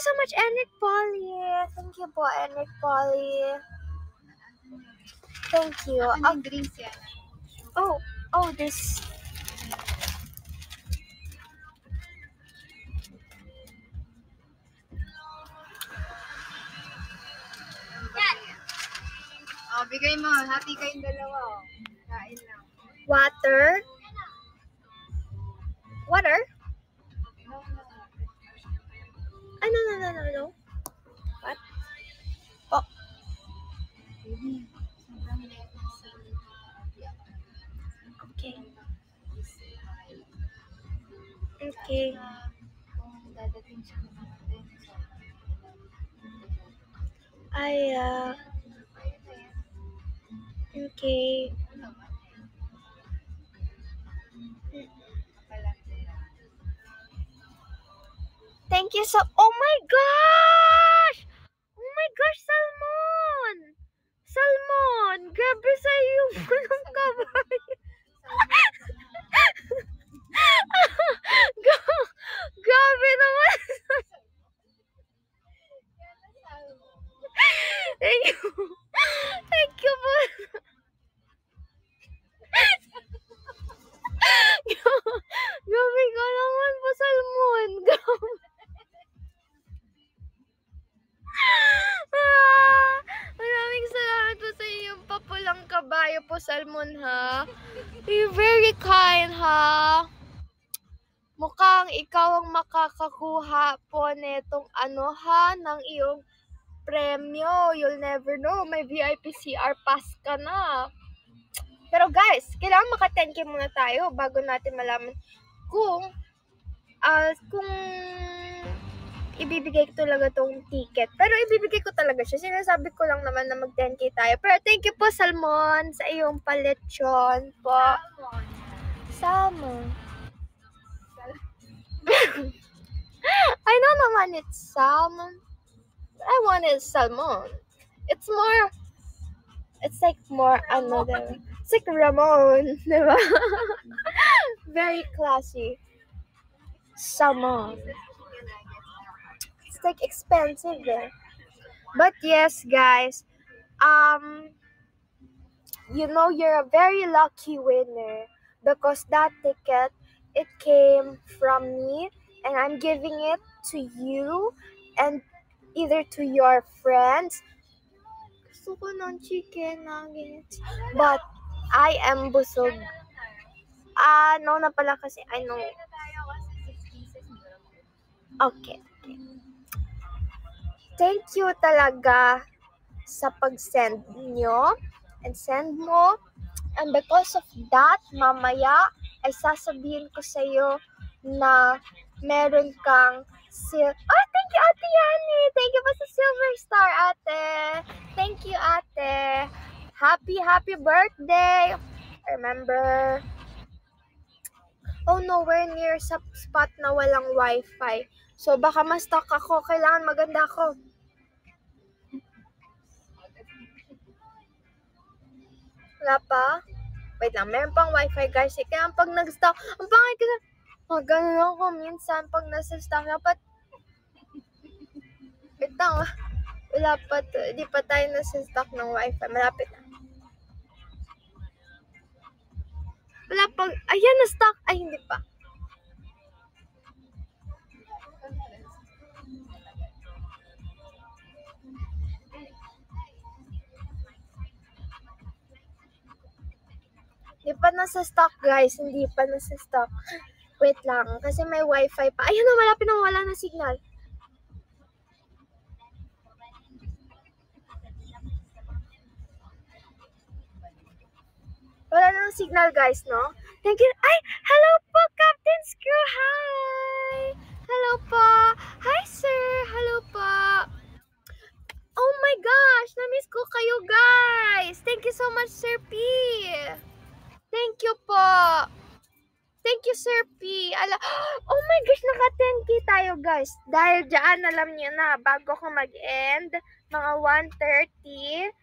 you so much, Enric Polly. Thank you po, Enric Polly. Thank you. Oh, this. Oh, bigay mo. Happy kayong dalawa. Kain lang. Water. Water? Ay, no. What? Oh. Okay. Okay. Okay. Thank you so. Oh my gosh! Oh my gosh, Salmon! Salmon, grabe sa'yo. Walang kabayo. Grabe naman. Thank you. Thank you po. Grabe ka naman po, Salmon. Grabe. Maraming salamat po sa inyong papulang kabayo po, Salmon, ha? You're very kind, ha? Mukhang ikaw ang makakakuha po netong ano, ha? Ng iyong premyo. You'll never know. May VIP CR pass ka na. Pero guys, kailangan maka-10K muna tayo bago natin malaman kung ibibigay ko talaga tong ticket. Pero ibibigay ko talaga siya. Sinasabi ko lang naman na mag-10K tayo. Pero thank you po, Salmon, sa iyong paletsyon po. Salmon. I know naman it's salmon. But I want it salmon. It's more, it's like more another. It's like Ramon, diba? Very classy. Salmon. Like expensive eh. But yes guys, you know you're a very lucky winner because that ticket, it came from me and I'm giving it to you and either to your friends. Gusto ko ng chicken nuggets, but I am busog. No na pala kasi I know. Okay. Thank you talaga sa pag-send nyo and send mo. And because of that, mamaya ay sasabihin ko sa'yo na meron kang Oh, thank you, Ate Yani! Thank you pa sa Silver Star, Ate! Thank you, Ate! Happy birthday! Remember, oh, nowhere near sa spot na walang wifi. So, baka ma-stuck ako. Kailangan maganda ako. Wala pa? Wait lang, meron pang wifi guys. Kaya pag nag-stock, ang pangit ko na, ganun ako minsan pag nasa stock. Dapat, wait lang, wala pa, di pa tayo nasa stock ng wifi. Malapit na. Wala pa, ayan na-stock. Ay, hindi pa. Hindi pa nasa stock guys, hindi pa nasa stock. Wait lang, kasi may wifi pa. Ayun na, malapit na wala na signal. Wala na ng signal guys, no? Thank you. Ay, hello po, Captain Screw. Hi! Hello po. Hi sir, hello po. Oh my gosh, na-miss ko kayo guys. Thank you so much, Sir P. Thank you po. Thank you, Sir P. Oh my gosh, naka-10K tayo, guys. Dahil dyan, alam niyo na, bago ko mag-end, mga 1:30,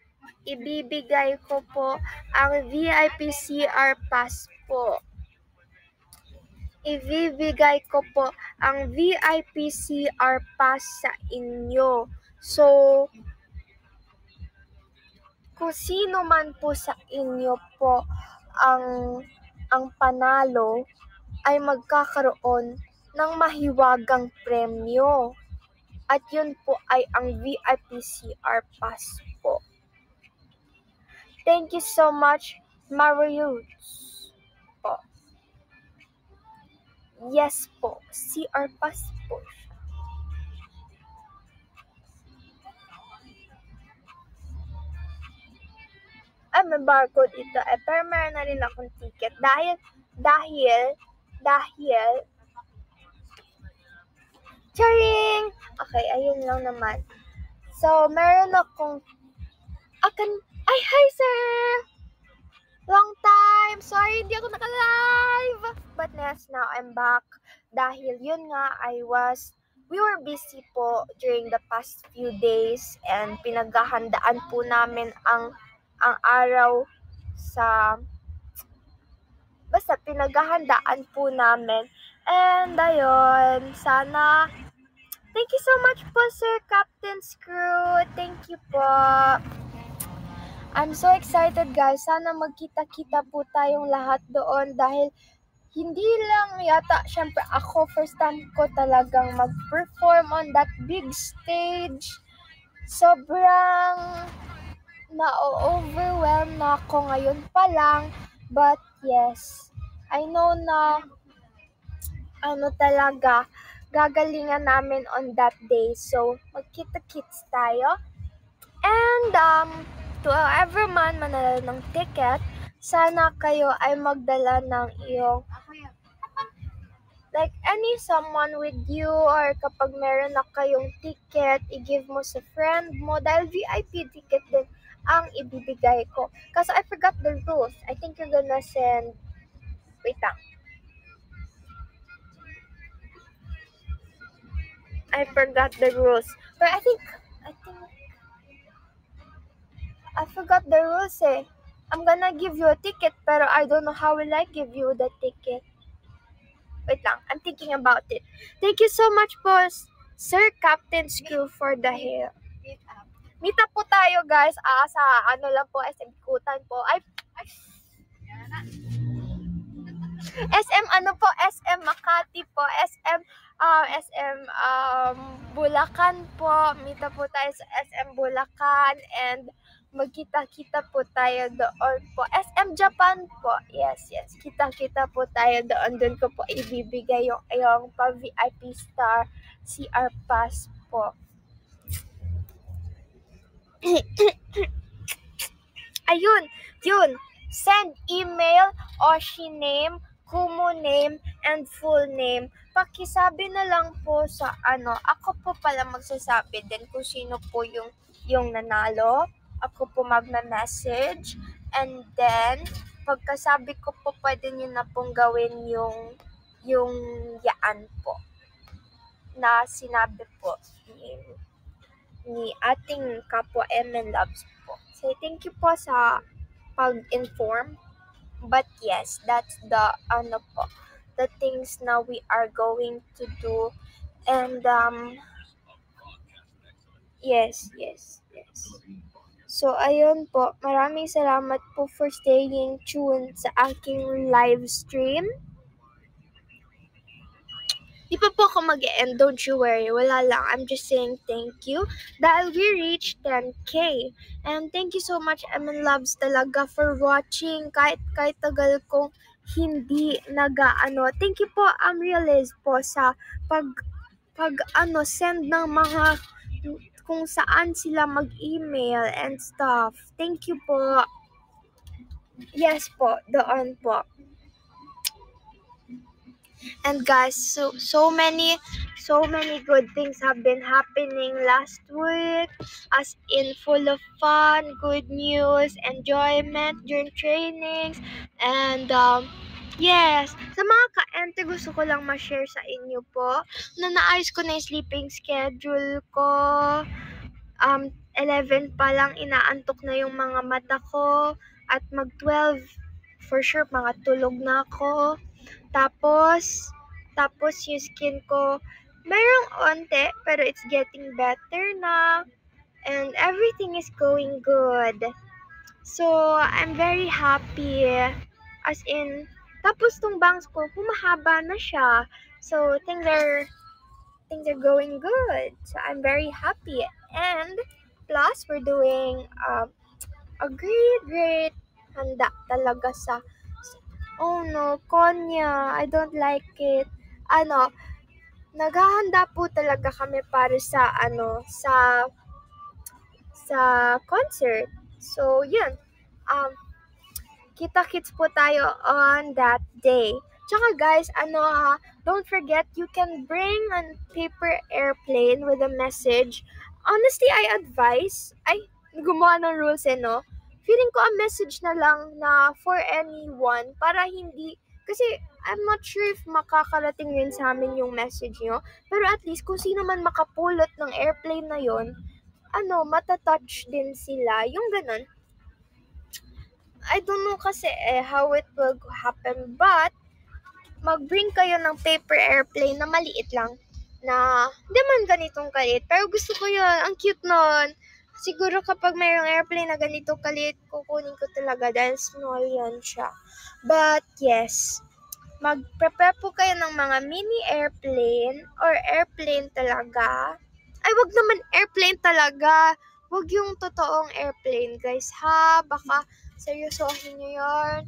ibibigay ko po ang VIP CR pass po. ibibigay ko po ang VIP CR pass sa inyo. So, kung sino man po sa inyo po ang panalo ay magkakaroon ng mahiwagang premyo. At yun po ay ang VIP CR pass po. Thank you so much, Marius po. Yes po, CR pass po. Ay, may barcode ito. Eh, pero meron na rin akong ticket. Dahil, charing! Okay, ayun lang naman. So, meron akong, ay, hi, sir! Long time! Sorry, hindi ako naka-live! But yes, now I'm back. Dahil yun nga, we were busy po during the past few days and pinaghahandaan po namin ang araw sa pinaghahandaan po namin and ayun sana thank you so much po Sir Captain's Crew, thank you po. I'm so excited guys, sana magkita-kita po tayong lahat doon dahil hindi lang yata syempre ako first time ko talagang mag-perform on that big stage, sobrang na-overwhelm na ako ngayon pa lang. But yes, I know na talaga gagalingan namin on that day. So, magkita-kits tayo. And to whoever man manalo ng ticket, sana kayo ay magdala ng iyong like any someone with you or kapag meron na kayong ticket, i-give mo sa friend mo dahil VIP ticket din ang ibibigay ko. Kasi I forgot the rules. I think you're gonna send... Wait lang. I forgot the rules. But I forgot the rules eh. I'm gonna give you a ticket pero I don't know how will I give you the ticket. Wait lang. I'm thinking about it. Thank you so much po, Sir Captain's Crew for the help. Meet up po tayo guys sa lang po SM Kutan po. SM ano po, SM Makati po, SM Bulacan po. Meet up po tayo sa SM Bulacan and magkita-kita po tayo doon po. SM Japan po. Yes. Kita-kita po tayo doon. Doon ko po ibibigay yung pa-VIP star CR pass po. Ayun. Send email o name, KUMU name, and full name. Pakisabi na lang po sa Ako po pala magsasabi din kung sino po yung nanalo. Ako po magna-message. And then, pagkasabi ko po, pwede nyo na pong gawin yung yaan po. Na sinabi po ni ating kapwa MN Loves po. So, thank you po sa pag-inform. But yes, that's the the things na we are going to do. And yes. So, ayun po. Maraming salamat po for staying tuned sa aking live stream. Di pa po ako mag-e-end, don't you worry. Wala lang. I'm just saying thank you. Dahil we reached 10K. And thank you so much, MN Loves, talaga for watching. Kahit tagal kong hindi naga-ano. Thank you po, Realize po, sa pag send ng mga kung saan sila mag-email and stuff. Thank you po. Yes po, doon po. And guys, so many good things have been happening last week, as in full of fun, good news, enjoyment during trainings, and yes, sa mga ka-ente, gusto ko lang ma-share sa inyo po na naayos ko na yung sleeping schedule ko. 11 pa lang inaantok na yung mga mata ko at mag-12 for sure mga tulog na ako. Tapos, Tapos yung skin ko, merong onte, pero it's getting better na. And everything is going good. So, I'm very happy. As in, tapos tong bangs ko, humahaba na siya. So, things are going good. So, I'm very happy. And, plus, we're doing a great handa talaga sa... Oh no, Konya, I don't like it. Naghahanda po talaga kami para sa sa concert. So, yun. Kita-kits po tayo on that day. Tsaka guys, don't forget you can bring a paper airplane with a message. Honestly, I advise, gumawa ng rules no? Feeling ko a message na lang na for anyone para hindi, kasi I'm not sure if makakarating rin sa amin yung message nyo, pero at least kung sino man makapulot ng airplane na yon, matatouch din sila, yung ganun. I don't know kasi how it will happen, but mag-bring kayo ng paper airplane na maliit lang, na hindi man ganitong kalit, pero gusto ko yun, ang cute nun. Siguro kapag mayroong airplane na ganito kalit, kukunin ko talaga dahil small yan siya. But yes, mag-prepare po kayo ng mga mini airplane or airplane talaga. Ay, wag naman airplane talaga. Wag yung totoong airplane, guys, ha? Baka seryosohin nyo yun.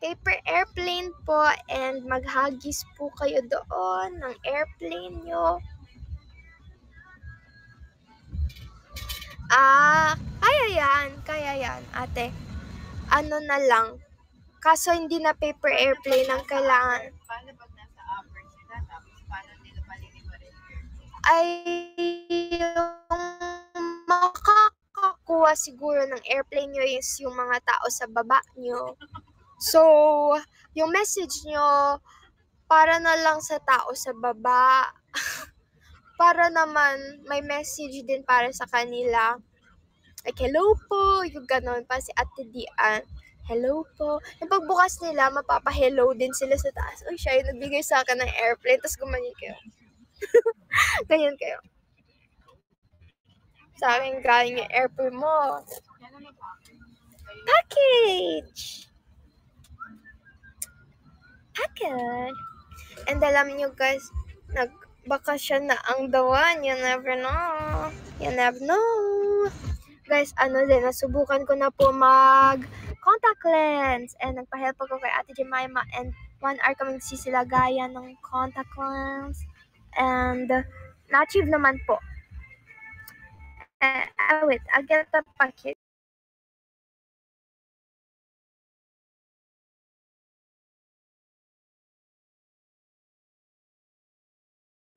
Paper airplane po, and maghagis po kayo doon ng airplane nyo. Kaya yan, ate. Na lang. Kaso hindi na paper airplane ang kailangan. Paano pag nasa upper sila, tapos paano nila paliligorin airplane? Ay, yung makakakuha siguro ng airplane nyo is yung mga tao sa baba nyo. So, yung message nyo, para na lang sa tao sa baba. Para naman may message din para sa kanila. Like, hello po, yung ganon pa si Ate Dian. Hello po. Yung pagbukas nila, mapapa-hello din sila sa taas. Uy, siya yung nagbigay sa akin ng airplane, tapos gumanyan kayo. Ganyan kayo. Sa akin, galing yung airplane mo. Package! Package! And alam nyo guys, baka siya na ang dawan. You never know. You never know. Guys, din, nasubukan ko na po mag-contact lens. And nagpa-help ako kay Ate Jemima. And 1 hour kami nagsisilagayan ng contact lens. And na-achieve naman po. Wait, I'll get the package.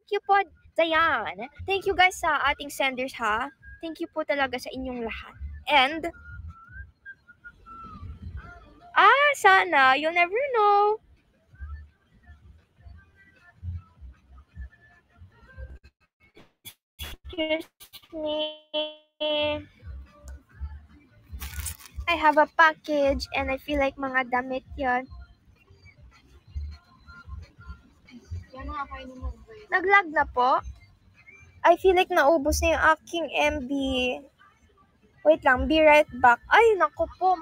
Thank you po, Dayan. Thank you guys sa ating senders, ha. Thank you po talaga sa inyong lahat. And, sana, you'll never know. Excuse me. I have a package and I feel like mga damit yon. Naglag na po. I feel like naubos na yung aking MB. Wait lang, be right back. Ay, naku po,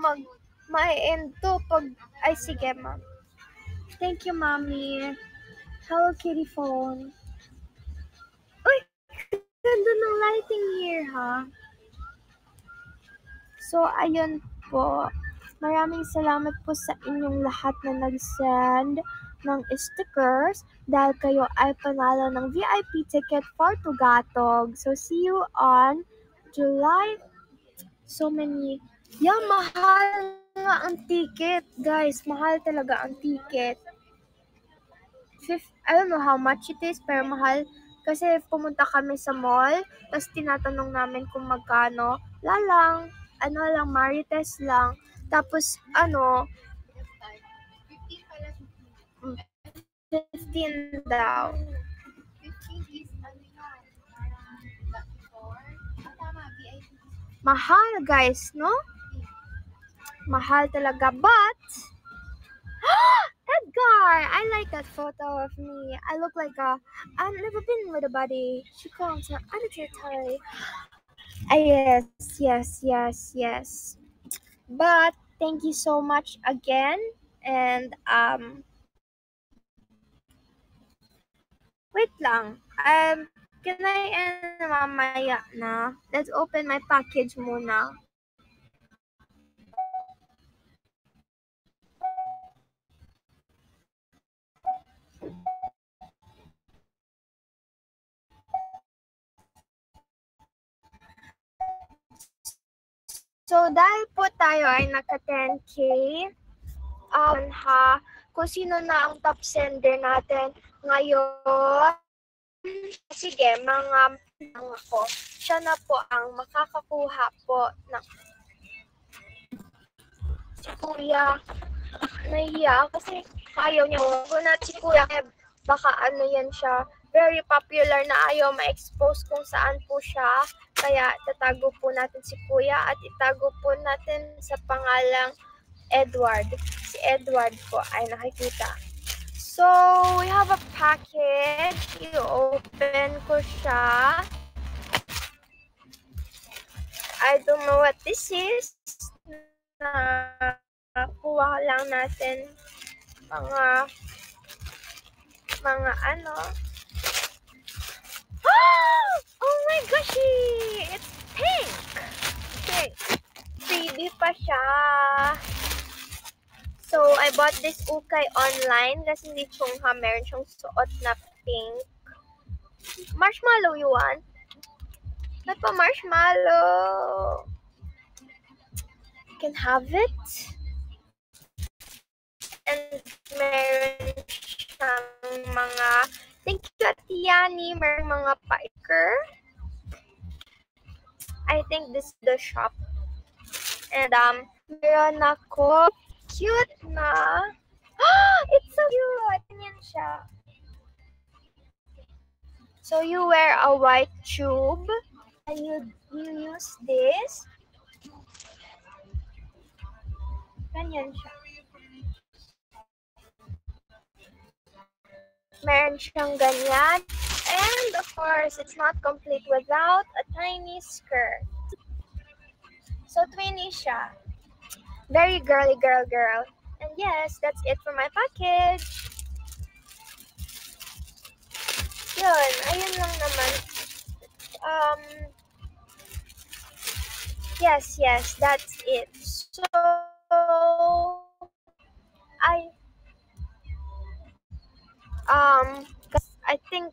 ma-end to pag... Ay, sige, ma'am. Thank you, mommy. Hello, kitty phone. Uy, ganda ng lighting here, ha? So, ayun po. Maraming salamat po sa inyong lahat na nag-send ng stickers dahil kayo ay panalo ng VIP ticket for Tugatog. So, see you on July. So many. Yeah, mahal nga ang ticket, guys. Mahal talaga ang ticket. I don't know how much it is, pero mahal. Kasi pumunta kami sa mall, tapos tinatanong namin kung magkano. Marites lang. Tapos, 15 daw. 15 is mahal, guys, no? Mahal talaga. But, That guy! I like that photo of me. I look like a... I've never been with a buddy. She calls her Araneta. Yes. But thank you so much again. And wait lang. Can I end mamaya na? Let's open my package muna. So, dahil po tayo ay naka 10K, kung sino na ang top sender natin ngayon, sige, mga ako, siya na po ang makakakuha po ng si Kuya. Nahiya kasi ayaw niya. Kung na si Kuya, baka ano yan siya, very popular na ayaw ma-expose kung saan po siya. Kaya tatago po natin si Kuya at itago po natin sa pangalang Edward. Si Edward po ay nakikita. So, we have a package. I-open ko siya. I don't know what this is. Nakuha lang natin mga ano. Oh my goshie! It's pink! Okay. Pretty pa siya. So, I bought this ukay online kasi hindi siyong meron siyang suot na pink. Marshmallow you want? Nagpa-marshmallow! You can have it. And meron siyang mga... Thank you, Atiani. Merong mga piker. I think this is the shop. And meron ako. Cute na. It's so cute. Ganyan siya. So you wear a white tube and you use this. Ganyan siya. Meron siyang ganyan. And of course, it's not complete without a tiny skirt. So, twinny siya. Very girly girl. And yes, that's it for my package. Yun, ayun lang naman. Yes, that's it. So, I think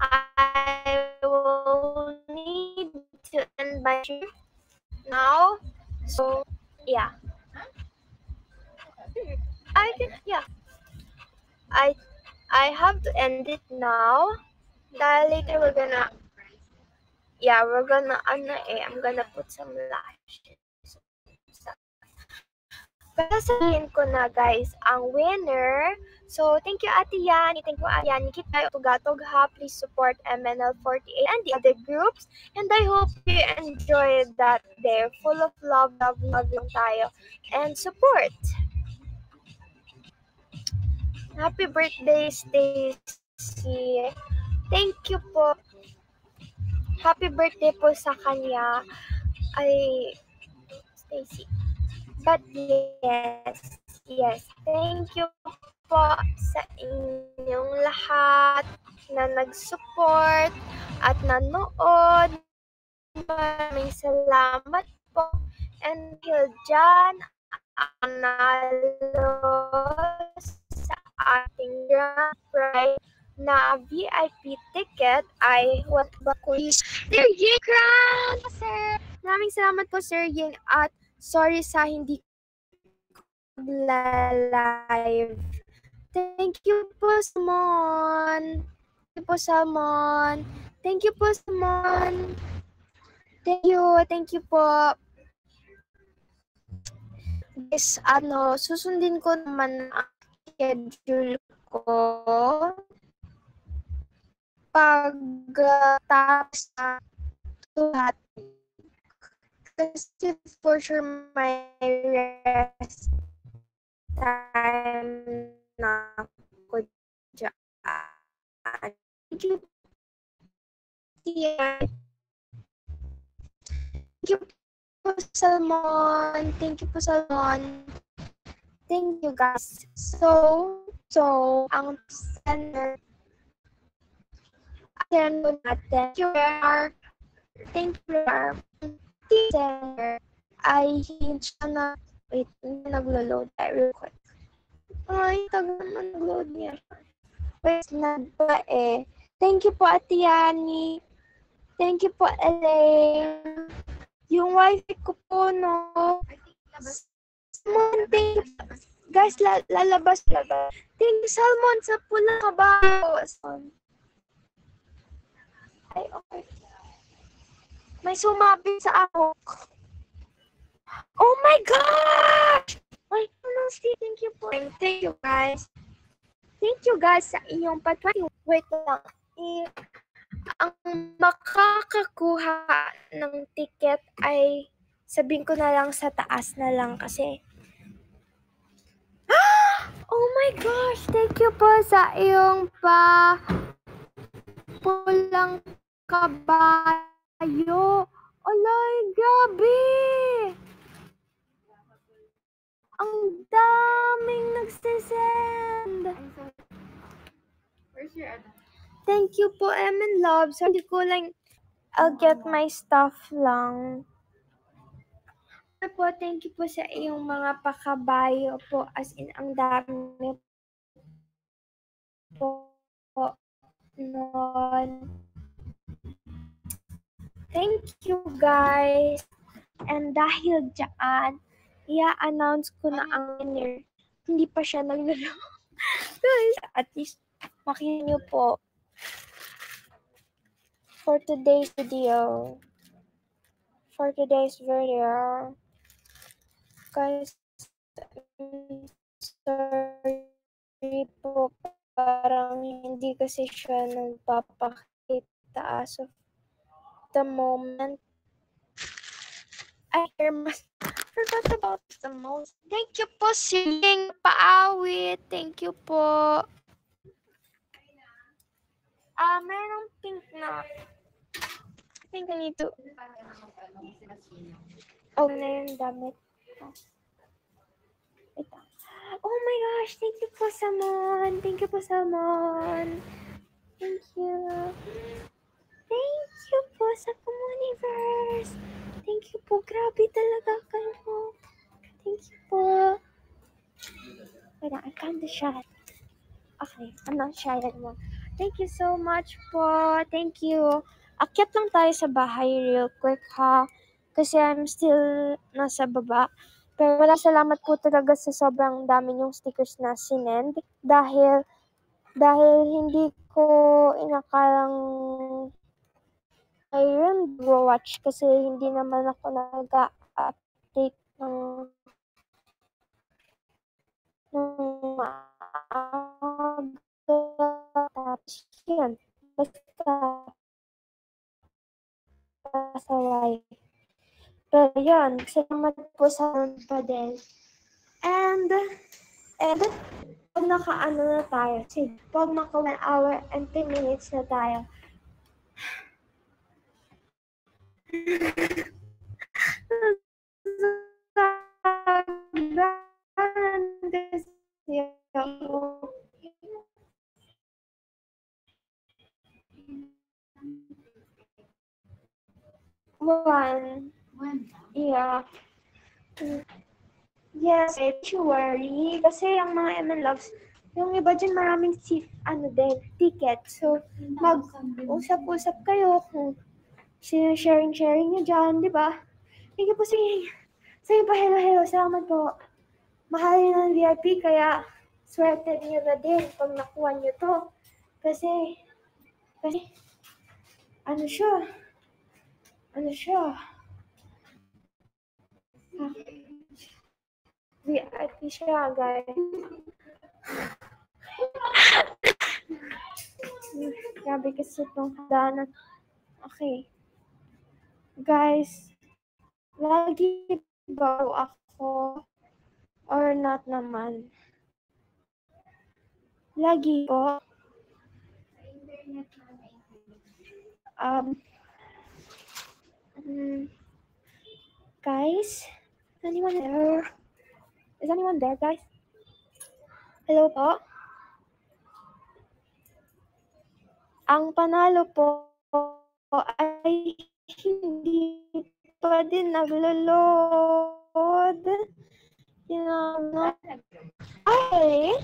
I will need to end by now. So yeah, I think I have to end it now. That later we're gonna I'm gonna put some lashes. Para sabihin ko na guys, ang winner. So, thank you Ate Yanni. Thank you Ate Yanni. Kita Tugatog ha. Please support MNL48 and the other groups. And I hope you enjoyed that day. Full of love yung tayo. And support. Happy birthday, Stacy. Thank you po. Happy birthday po sa kanya. Ay, Stacy. But yes, thank you po sa inyong lahat na nag-support at nanood. Maraming salamat po. And till dyan, analo sa ating grand prize na VIP ticket ay what ba ko is Sir Ying Crown, sir. Maraming salamat po Sir Ying at sorry sa hindi live. Thank you po, Simon. Thank you po, Simon. Thank you po. Yes, susundin ko naman ang schedule ko. Pagtapos na tuhat. Kasi for sure my rest time na ako dyan. Thank you po, Salmon. Thank you po, Salmon. Thank you, guys. So, ang center attend natin. Thank you, center. I hate siya na, wait, naglo-load real quick. Ay, tagal na naglo-load niya. Wait, nagpa eh. Thank you po, Atiani. Thank you po, Elaine. Yung wifi ko po, no? Salmon, thank you. Guys, lalabas. Thank you, Salmon, sa pula ka ba? Ay, okay. May sumabi sa ahok. Oh my gosh! Wait, no, see, thank you po. Thank you, guys. Thank you, guys, sa iyong patwag. Wait lang. Ang makakakuha ng ticket ay sabihin ko na lang sa taas na lang kasi. Oh my gosh! Thank you po sa iyong pa pulang kabayo. Alay, gabi! Ang daming nagsisend! Where's your other? Thank you po, Emin Love. Sorry ko lang, I'll get my stuff lang. Po, thank you po sa iyong mga pakabayo po. As in, ang dami po noon. Thank you, guys. And dahil dyan, i-announce ko na ang winner. Hindi pa siya naglaro. Guys, at least makita niyo po for today's video. Guys, sorry po, parang hindi kasi siya nagpapakita as of the moment. I forgot about the most. Thank you po, Siling Paawit. Thank you po. Merong pink na. I think I need to. Oh, na yun, damit. Ito. Oh my gosh, thank you po, Salmon. Thank you. Thank you po sa Kumuniverse. Thank you po. Grabe talaga kayo. Thank you po. Wait, I'm kind of shy. Okay, I'm not shy anymore. Thank you so much po. Thank you. Akyat lang tayo sa bahay real quick, ha? Kasi I'm still nasa baba. Pero wala, salamat po talaga sa sobrang dami yung stickers na sinend. Dahil hindi ko inakalang ayun, watch kasi hindi naman ako nag-update ng tapos yun. Basta live. Pero yun, salamat po sa pa din. And, pag naka-ano na tayo, sige, pag naka 1 hour and 10 minutes na tayo. One. Yeah. Yes, don't worry. Kasi yung mga MN Loves, yung iba dyan maraming ticket. So, mag-usap-usap kayo kung sharing nyo dyan, di ba? Thank you po, sige. Sige pa, hello. Salamat po. Mahal yun ang VIP, kaya swerte nyo na din pag nakuha nyo to. Kasi, ano siya? VIP siya, guys. Grabe kasi itong daanan. Okay. Guys, lagi bago ako. or not naman? Lagi po. Guys, anyone there? Is anyone there, guys? Hello po? Ang panalo po ay hindi pa din naglo-load. You know, ay,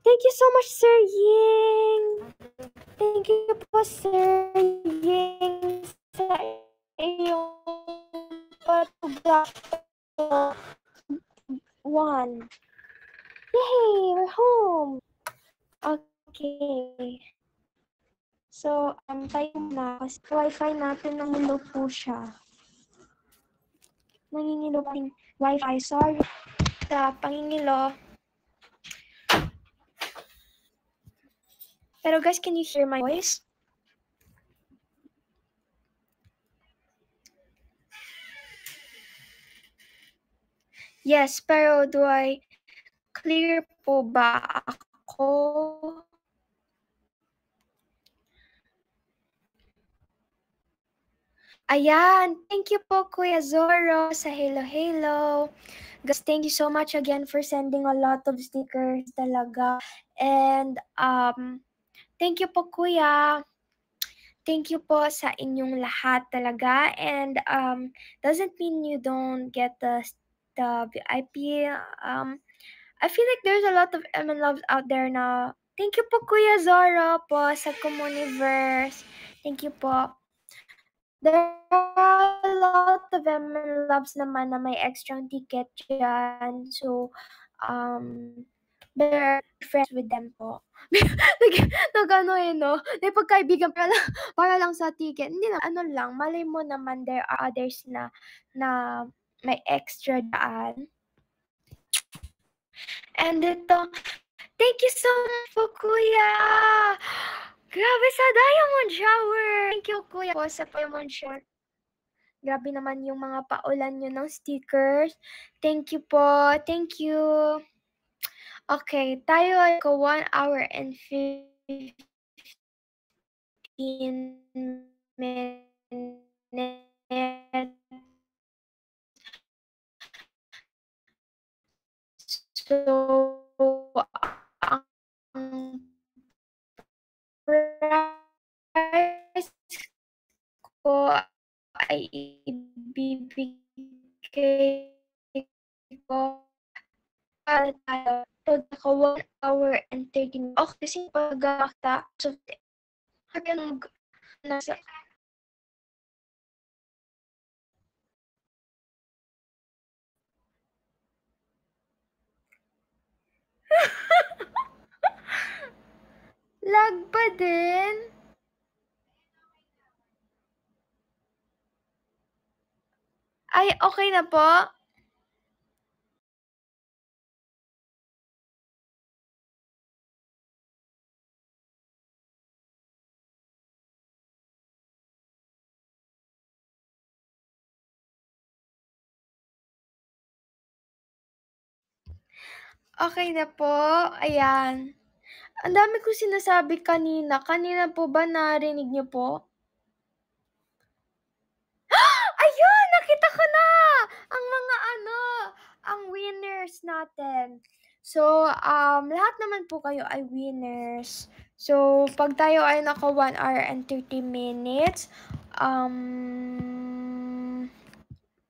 thank you so much, Sir Ying. Thank you po, Sir Ying, sa iyong patugak po. 1. Yay! We're home! Okay. So, tayo na. Kasi wifi natin nanginilo po siya. Nanginilo pa yung wifi. Sorry sa pangingilo. Pero guys, can you hear my voice? Yes, pero do I clear po ba ako? Ayan, thank you po, Kuya Zoro, sa Hello Hello. Guys, thank you so much again for sending a lot of stickers talaga. And thank you po, Kuya. Thank you po sa inyong lahat talaga. And doesn't mean you don't get the VIP. I feel like there's a lot of MNLoves out there now. Thank you po, Kuya Zoro, po sa Communiverse. Thank you po. There are a lot of MNLoves naman na may extra ticket dyan. So, they're friends with them po. Nag-ano eh, no? Pagkaibigan para lang sa ticket. Hindi na, ano lang, malay mo naman, there are others na may extra dyan. And ito, thank you so much po, Kuya! Grabe sa Diamond Shower! Thank you, Kuya, po sa Diamond Shower. Grabe naman yung mga paulan nyo ng stickers. Thank you po. Thank you. Okay, tayo ay 1 hour and 15 minutes. So, price ko ay ibibigay ko para tayo pagka 1 hour and 30 minutes. Oh, kasi pag-amakta, so, hanggang nasa lag pa din. Ay, okay na po. Okay na po. Ayan. Ang dami ko sinasabi kanina. Kanina po ba narinig niyo po? Ayun! Nakita ko na! Ang mga ano, ang winners natin. So, lahat naman po kayo ay winners. So, pag tayo ay naka 1 hour and 30 minutes,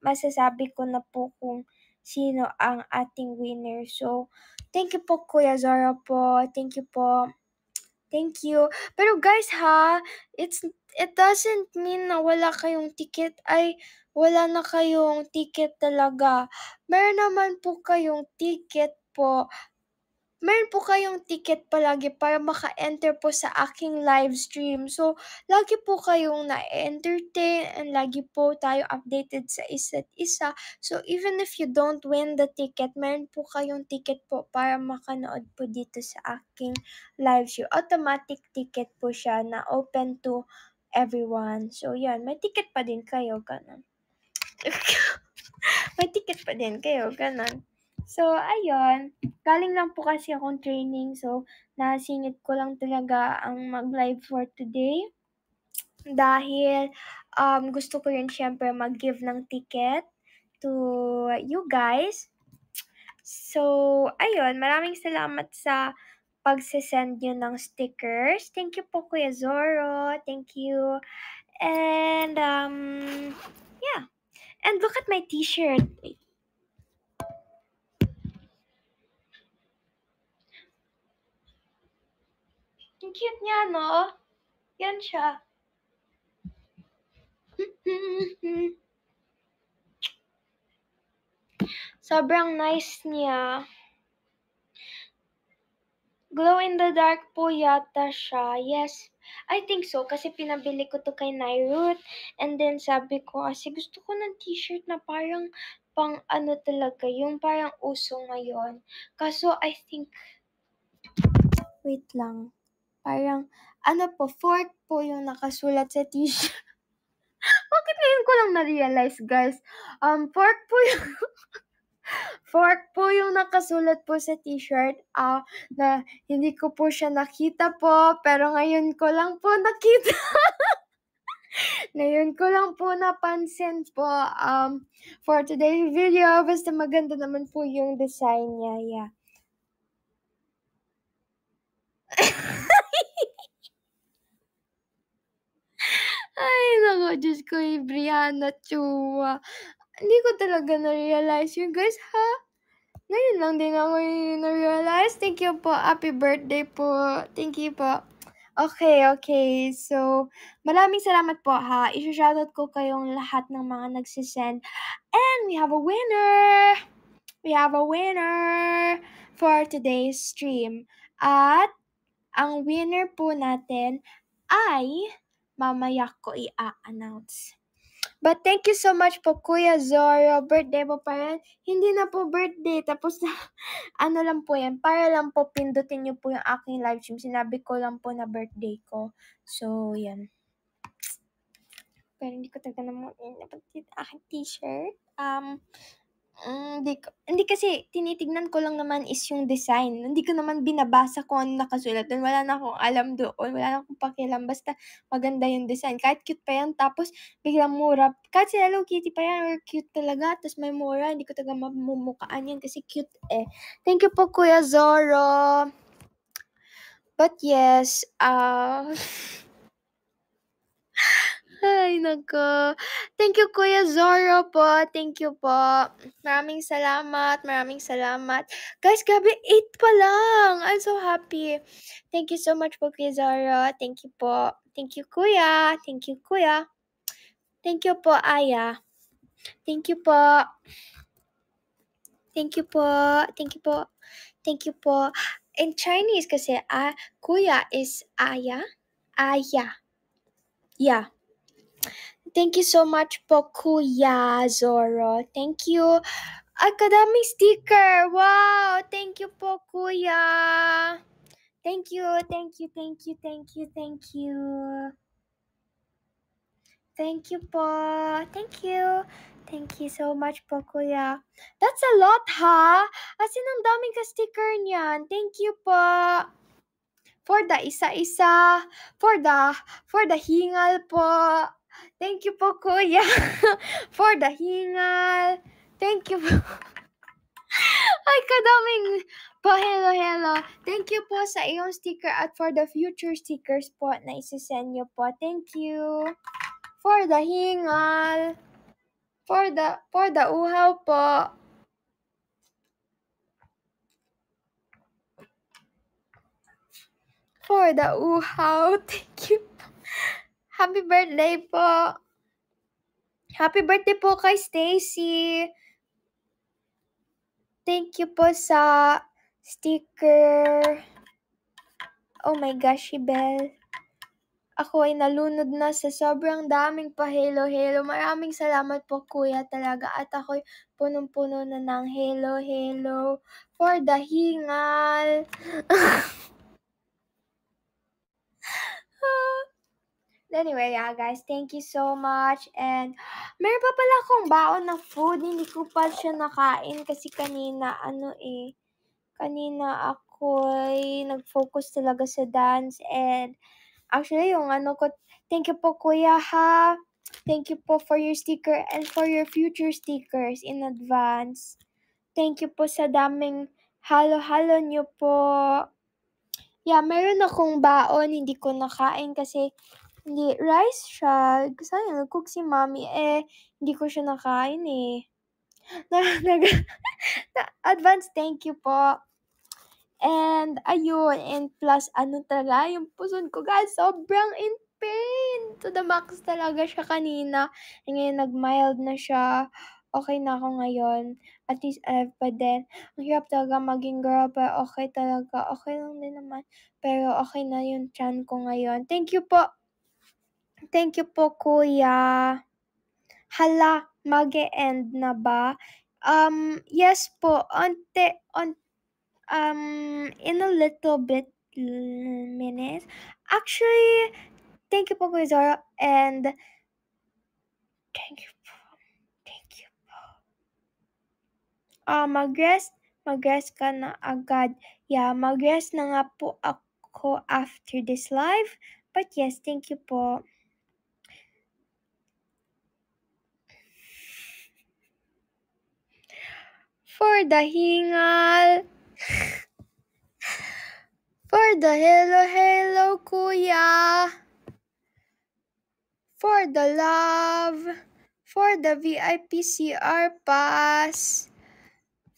masasabi ko na po kung sino ang ating winner. So, thank you po, Kuya Zara po. Thank you po. Thank you. Pero guys ha, it doesn't mean na wala kayong ticket. Ay, wala na kayong ticket talaga. Meron naman po kayong ticket po. Meron po kayong ticket palagi para maka-enter po sa aking live stream. So, lagi po kayong na-entertain and lagi po tayo updated sa isa't isa. So, even if you don't win the ticket, meron po kayong ticket po para makanood po dito sa aking live stream. Automatic ticket po siya na open to everyone. So, yan. May ticket pa din kayo. Ganun. May ticket pa pa din kayo, ganun. So, ayun, galing lang po kasi akong training, so nasingit ko lang talaga ang mag-live for today. Dahil gusto ko rin syempre mag-give ng ticket to you guys. So, ayun, maraming salamat sa pagsesend nyo ng stickers. Thank you po, Kuya Zoro. Thank you. And, yeah. And look at my t-shirt. Ang cute niya, no? Yan siya. Sobrang nice niya. Glow in the dark po yata siya. Yes, I think so. Kasi pinabili ko to kay Nairut. And then sabi ko, kasi gusto ko ng t-shirt na parang pang ano talaga. Yung parang uso ngayon. Kaso I think... Wait lang. Parang ano po, fourth po yung nakasulat sa t-shirt. Bakit ngayon ko lang na-realize, guys? Fourth po yung... Fork po yung nakasulat po sa t-shirt na hindi ko po siya nakita po, pero ngayon ko lang po nakita. Ngayon ko lang po napansin po for today's video. Basta maganda naman po yung design niya. Yeah. Ay, naku, Diyos ko, Brianna Chua. Hindi ko talaga na-realize yun, guys, ha? Ngayon lang din ako na-realize. Thank you po. Happy birthday po. Thank you po. Okay, okay. So, maraming salamat po, ha? I-shoutout ko kayong lahat ng mga nagsisend. And we have a winner! We have a winner for today's stream. At, ang winner po natin ay mamaya ko i-announce. But thank you so much po, Kuya Zoro. Birthday po pa rin. Hindi na po birthday. Tapos na, ano lang po yan. Para lang po pindutin niyo po yung aking live stream. Sinabi ko lang po na birthday ko. So, yan. Pero hindi ko talaga naman napatid aking t-shirt. Hindi kasi tinitignan ko lang naman is yung design. Hindi ko naman binabasa kung ano nakasulat. Doon wala na akong alam doon. Wala na akong pakialam. Basta maganda yung design. Kahit cute pa yan. Tapos biglang mura. Kahit si Hello Kitty pa yan. Or cute talaga. Tapos may mura. Hindi ko talaga mamumukaan yan. Kasi cute eh. Thank you po, Kuya Zoro. But yes. Ay, nako. Thank you, Kuya Zoro po. Thank you po. Maraming salamat. Maraming salamat. Guys, gabi 8 pa lang. I'm so happy. Thank you so much po, Kuya Zoro. Thank you po. Thank you, Kuya. Thank you, Kuya. Thank you po, Aya. Thank you po. Thank you po. Thank you po. Thank you po. In Chinese kasi, Kuya is Aya. Aya. Yeah. Thank you so much po, Kuya Zoro. Thank you. Akadaming sticker. Wow. Thank you po, Kuya. Thank you. Thank you. Thank you. Thank you. Thank you. Thank you po. Thank you. Thank you so much po, Kuya. That's a lot, ha? As in, ang daming ka-sticker niyan. Thank you po. For the isa-isa. For the hingal po. Thank you po, Kuya. For the hingal. Thank you po. Ay, kadaming po. Hello, hello. Thank you po sa iyong sticker at for the future stickers po na isisend nyo po. Thank you. For the hingal. For the uhaw po. For the uhaw. Thank you po. Happy birthday po. Happy birthday po kay Stacy. Thank you po sa sticker. Oh my gosh, Belle. Ako ay nalunod na sa sobrang daming pa halo-halo. Maraming salamat po, Kuya, talaga. At ako'y punong-puno na ng halo-halo. For the hingal. Anyway, yeah, guys, thank you so much. And meron pa pala akong baon ng food. Hindi ko pa siya nakain kasi kanina, kanina ako ay nag-focus talaga sa dance. And actually, yung thank you po, Kuya, ha. Thank you po for your sticker and for your future stickers in advance. Thank you po sa daming halo-halo nyo po. Yeah, meron akong baon. Hindi ko nakain kasi hindi rice siya. Sayang, nag-cook si Mommy. Eh, hindi ko siya nakain eh. Advance, thank you po. And, ayun. And plus, talaga, yung puson ko, guys, sobrang in pain. To the max talaga siya kanina. And ngayon, nag-mild na siya. Okay na ako ngayon. At least, alive pa din. Ang hirap talaga maging girl, pero okay talaga. Okay lang din naman. Pero okay na yung chan ko ngayon. Thank you po. Thank you po, Kuya. Hala, mag-e-end na ba? Yes po. In a little bit minutes. Actually, thank you po, Kuya Zora. And thank you po. Mag-rest ka na agad. Yeah, mag-rest na nga po ako after this live. But yes, thank you po. For the hingal. For the hello Kuya. For the love. For the VIP CR pass.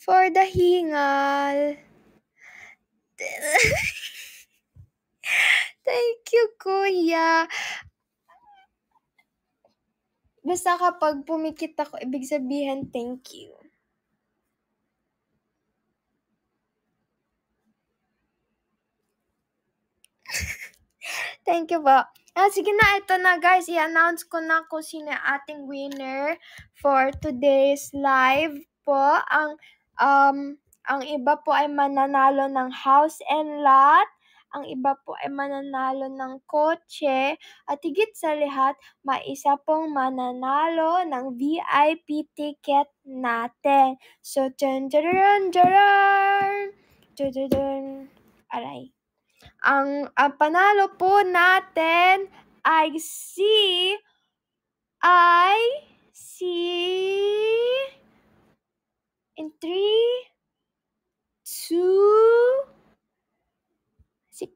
For the hingal. Thank you, Kuya. Basta kapag pumikit ako, ibig sabihin, thank you. Thank you po. Sige na, ito na guys. I-announce ko na kung sino ating winner for today's live po. Ang iba po ay mananalo ng house and lot. Ang iba po ay mananalo ng kotse. At higit sa lahat, may isa pong mananalo ng VIP ticket natin. So, aray. Ang panalo po natin ay in 3, 2, si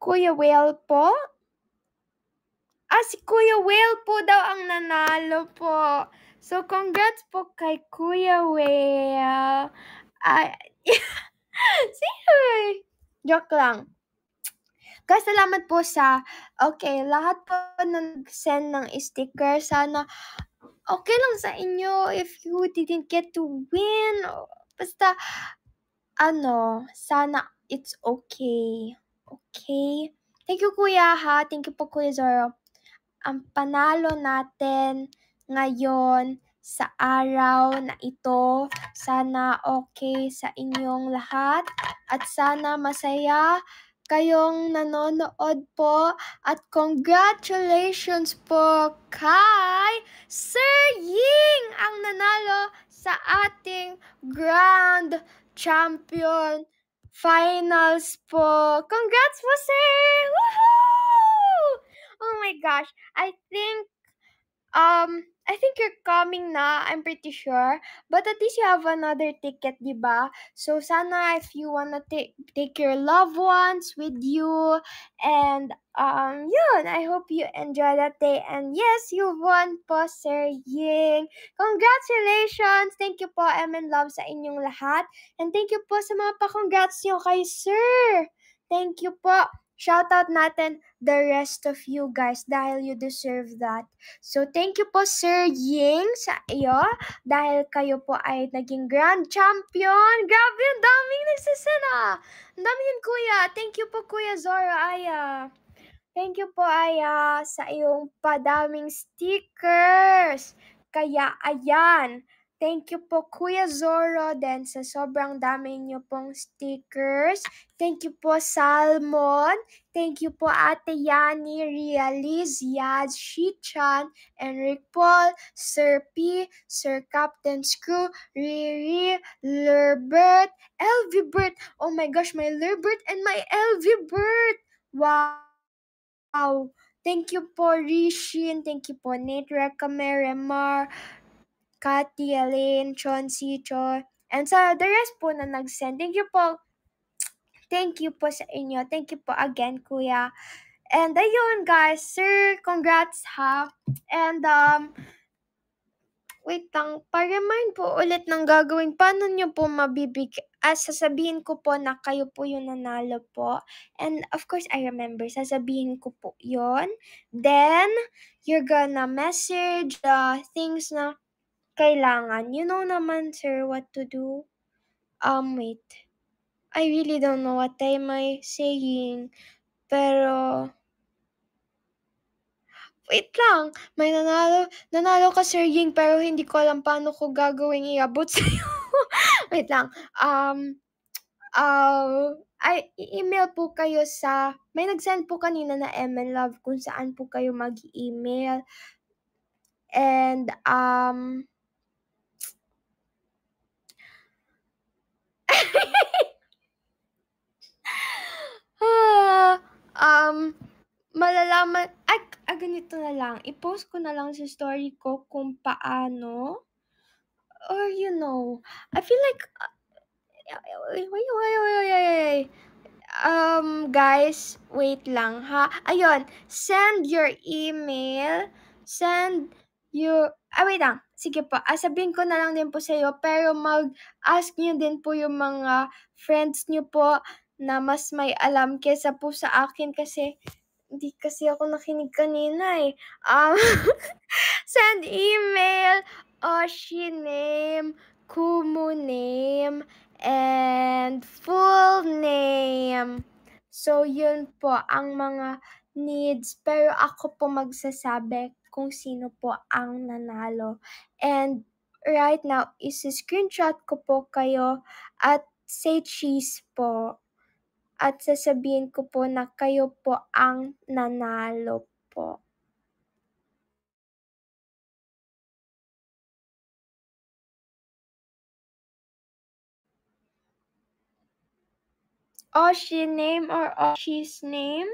Kuya Whale po. Si Kuya Whale po daw ang nanalo po. So, congrats po kay Kuya Whale. Sige. Joke lang. Guys, salamat po sa lahat po nag-send ng sticker. Sana okay lang sa inyo if you didn't get to win. Basta, sana it's okay. Okay? Thank you, Kuya, ha? Thank you po, Kuya Zoro. Ang panalo natin ngayon sa araw na ito, sana okay sa inyong lahat at sana masaya kayong nanonood po at congratulations po kay Sir Ying ang nanalo sa ating Grand Champion Finals po. Congrats po, Sir! Woohoo! Oh my gosh, I think you're coming na, I'm pretty sure. But at least you have another ticket, di ba? So, sana if you wanna take your loved ones with you. And, yun, I hope you enjoy that day. And yes, you won po, Sir Ying. Congratulations! Thank you po, MN Love, sa inyong lahat. And thank you po sa mga pa-congrats nyo kay Sir. Thank you po. Shout out natin the rest of you guys dahil you deserve that. So, thank you po, Sir Ying, sa iyo dahil kayo po ay naging Grand Champion. Grabe, ang daming nagsasena. Ang daming, Kuya. Thank you po, Kuya Zoro, Aya. Thank you po, Aya, sa iyong padaming stickers. Kaya, ayan. Thank you po, Kuya Zorro, then sa sobrang dami niyo pong stickers. Thank you po, Salmon. Thank you po, Ate Yani, Realiz, Yaz, Shichan, Enric Paul, Sir P, Sir Captain Screw, Riri, Lurbert, Elvibert. Oh my gosh, my Lurbert and my Elvibert. Wow. Thank you po, Rishin. Thank you po, Nate Recame, Remar, Cathy, Elaine, Chonsi, Chon, and sa the rest po na nag-send. Thank you po. Thank you po sa inyo. Thank you po again, Kuya. And ayun, guys. Sir, congrats, ha? And, wait lang. Pa-remind po ulit ng gagawin. Paano nyo po mabibigyan? Sasabihin ko po na kayo po yung nanalo po. And of course, I remember. Sasabihin ko po yun. Then, you're gonna message the things na kailangan. You know naman, sir, what to do. Wait. I really don't know what am I saying. Pero, wait lang. May nanalo ka, Sir Ying, pero hindi ko alam paano ko gagawin iabot sa'yo. Wait lang. Ay, i-email po kayo sa, may nag-send po kanina na MNLove kung saan po kayo mag-email. And, malalaman, ganito na lang, i-post ko na lang sa story ko kung paano, or you know, I feel like, wait, guys, wait lang, ha, ayun, send your email, wait lang, sige po, sabihin ko na lang din po sa'yo, pero mag-ask nyo din po yung mga friends nyo po, na mas may alam kesa po sa akin kasi hindi kasi ako nakinig kanina eh. Send email, Oshi name, Kumu name, and full name. So, yun po ang mga needs. Pero ako po magsasabi kung sino po ang nanalo. And right now, isi-screenshot ko po kayo at say cheese po. At sasabihin ko po na kayo po ang nanalo po. Oshi name or Oshi's name?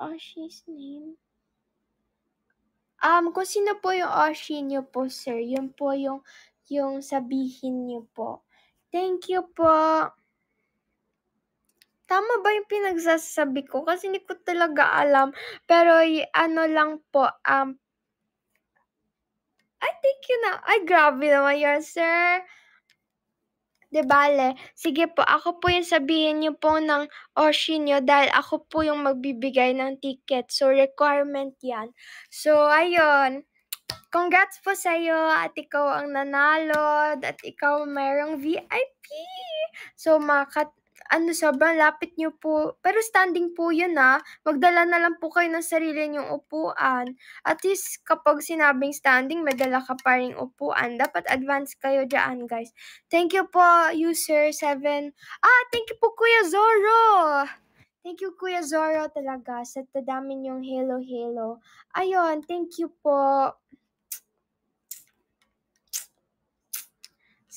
Oshi's name. Kung sino po yung Oshi niyo po, sir. Yun po yung sabihin niyo po. Thank you po. Tama ba yung pinagsasabi ko? Kasi hindi ko talaga alam. Pero ano lang po, I think you know, ay grabe naman yun, sir. De bale, sige po, ako po yung sabihin niyo po ng Oshi niyo dahil ako po yung magbibigay ng ticket. So, requirement yan. So, ayun. Congrats po sa'yo at ikaw ang nanalo at ikaw mayroong VIP. So, sobrang lapit niyo po. Pero standing po yun, ha. Magdala na lang po kayo ng sarili niyong upuan. At least, kapag sinabing standing, may dala ka pa rin upuan. Dapat advance kayo dyan, guys. Thank you po, user7. Thank you po, Kuya Zorro! Thank you, Kuya Zorro, talaga. Sa tadami niyong hello-hello. Ayun, thank you po.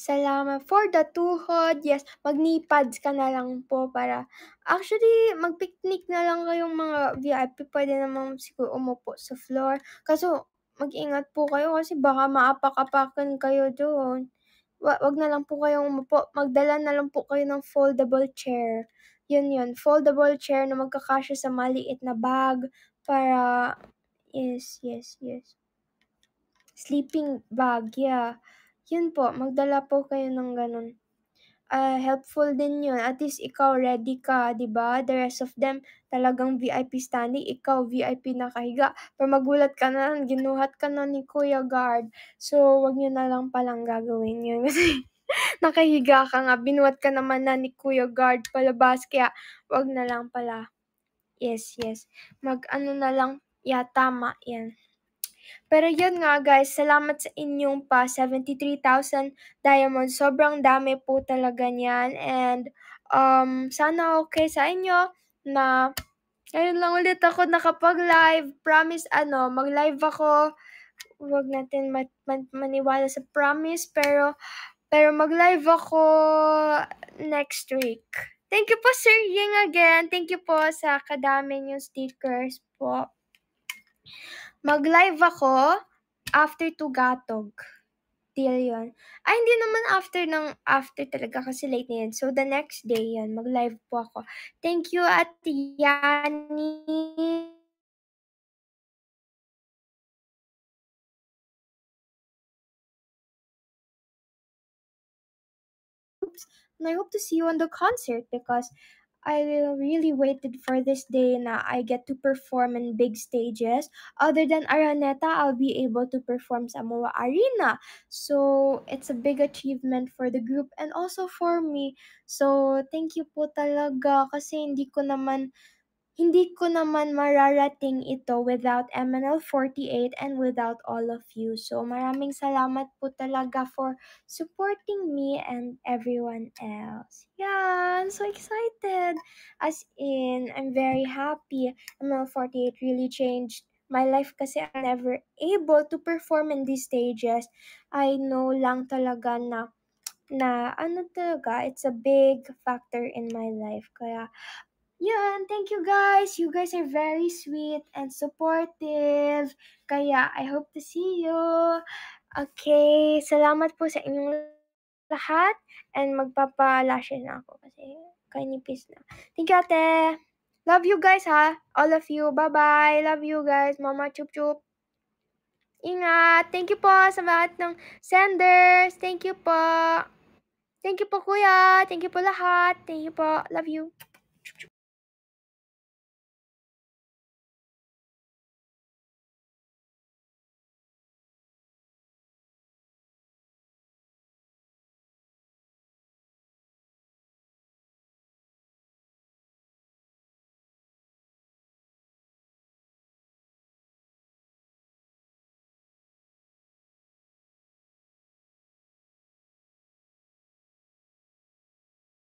Salamat for the tuhod. Yes, magnipads ka na lang po para actually magpicnic na lang kayong mga VIP. Pwede namang siguro umupo sa floor. Kaso mag-ingat po kayo kasi baka maapak-apakan kayo doon. Wag na lang po kayong umupo. Magdala na lang po kayo ng foldable chair. Yun. Foldable chair na magkakasya sa maliit na bag para yes. Sleeping bag, yeah. Yun po, magdala po kayo ng ganun. Helpful din yun. At least ikaw ready ka, diba? The rest of them talagang VIP standing. Ikaw VIP nakahiga. Pero magulat ka na lang, ginuhat ka na ni Kuya Guard. So, wag nyo na lang palang gagawin yun. Kasi nakahiga ka nga, binuhat ka naman na ni Kuya Guard palabas. Kaya, wag na lang pala. Yes. Mag-ano na lang. Yeah, tama yan. Pero yun nga guys, salamat sa inyong pa 73,000 diamonds. Sobrang dami po talaga niyan. And sana okay sa inyo na ayun lang ulit ako nakapag-live. Promise mag-live ako. Huwag natin maniwala sa promise pero mag-live ako next week. Thank you po Sir Ying again. Thank you po sa kadami niyong stickers po. Mag-live ako after Tugatog. Deal yun. Ay, hindi naman after talaga kasi late na yun. So, the next day yun. Mag-live po ako. Thank you at Yani. And I hope to see you on the concert because I really waited for this day na I get to perform in big stages. Other than Araneta, I'll be able to perform sa MOA Arena. So, it's a big achievement for the group and also for me. So, thank you po talaga kasi hindi ko naman mararating ito without MNL48 and without all of you. So, maraming salamat po talaga for supporting me and everyone else. Yeah, I'm so excited. As in, I'm very happy. MNL48 really changed my life kasi I'm never able to perform in these stages. I know lang talaga na it's a big factor in my life. Kaya, yeah, and thank you guys. You guys are very sweet and supportive. Kaya, I hope to see you. Okay, salamat po sa inyong lahat. And magpapa-lashes na ako kasi kanipis na. Thank you, ate. Love you guys, ha? All of you. Bye-bye. Love you guys. Mama, chup-chup. Ingat. Thank you po sa lahat ng senders. Thank you po. Thank you po, kuya. Thank you po lahat. Thank you po. Love you.